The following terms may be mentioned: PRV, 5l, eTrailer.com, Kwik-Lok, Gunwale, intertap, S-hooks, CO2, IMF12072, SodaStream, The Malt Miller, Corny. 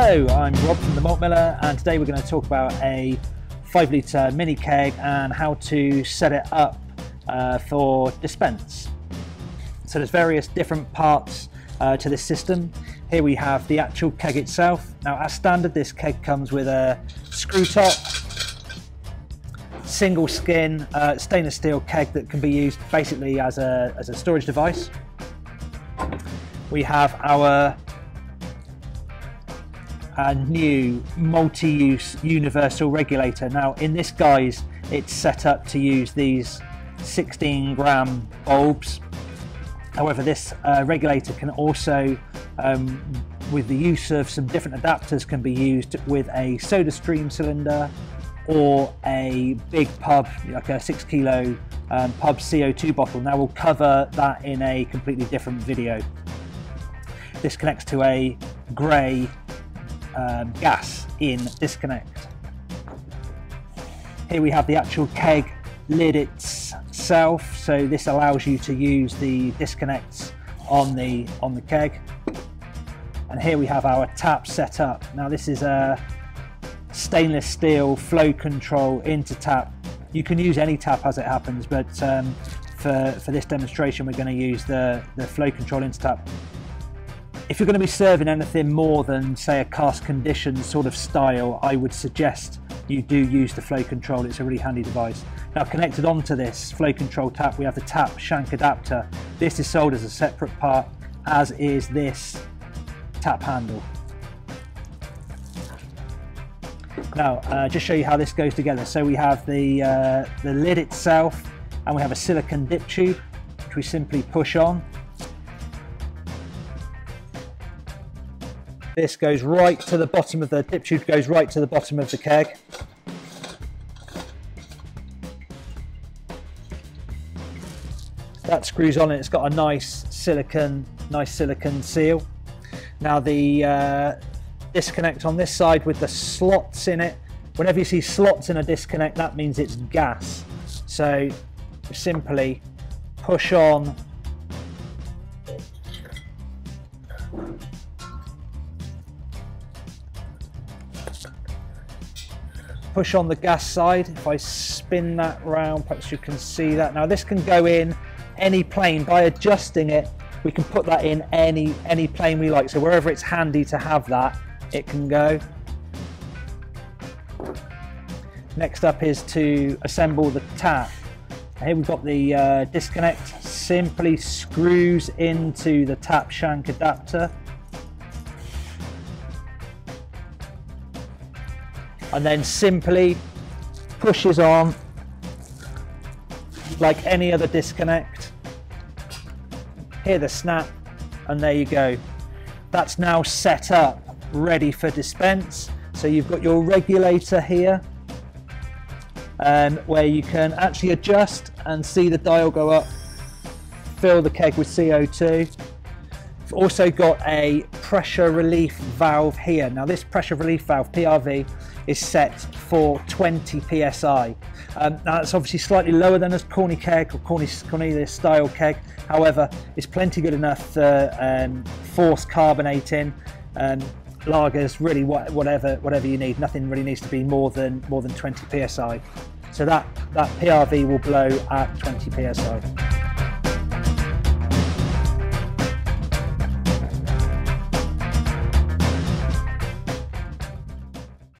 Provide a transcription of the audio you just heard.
Hello, I'm Rob from The Malt Miller, and today we're going to talk about a 5-litre mini keg and how to set it up for dispense. So there's various different parts to this system. Here we have the actual keg itself. Now, as standard, this keg comes with a screw top, single skin, stainless steel keg that can be used basically as a storage device. We have our new multi-use universal regulator. Now, in this guise, it's set up to use these 16-gram bulbs. However, this regulator can also, with the use of some different adapters, can be used with a SodaStream cylinder or a big pub, like a 6 kilo pub CO2 bottle. Now, we'll cover that in a completely different video. This connects to a grey gas in disconnect. Here we have the actual keg lid itself, so this allows you to use the disconnects on the keg. And here we have our tap set up. Now, this is a stainless steel flow control intertap. You can use any tap as it happens, but for this demonstration we're going to use the flow control intertap. If you're going to be serving anything more than, say, a cask condition sort of style, I would suggest you do use the flow control. It's a really handy device. Now, connected onto this flow control tap, we have the tap shank adapter. This is sold as a separate part, as is this tap handle. Now, just show you how this goes together. So we have the lid itself, and we have a silicone dip tube, which we simply push on. This goes right to the bottom of the dip tube, goes right to the bottom of the keg. That screws on and it's got a nice silicone seal. Now, the disconnect on this side with the slots in it. Whenever you see slots in a disconnect, that means it's gas. So simply push on. Push on the gas side. If I spin that round, perhaps you can see that. Now, this can go in any plane. By adjusting it, we can put that in any plane we like. So wherever it's handy to have that, it can go. Next up is to assemble the tap. Here we've got the disconnect. Simply screws into the tap shank adapter. And then simply pushes on like any other disconnect. Hear the snap, and there you go. That's now set up, ready for dispense. So you've got your regulator here, where you can actually adjust and see the dial go up, fill the keg with CO2. We've also got a pressure relief valve here. Now, this pressure relief valve, PRV, is set for 20 psi. Now, that's obviously slightly lower than a Corny keg or Corny style keg. However, it's plenty good enough to force carbonate in lagers. Really, whatever you need. Nothing really needs to be more than 20 psi. So that PRV will blow at 20 psi.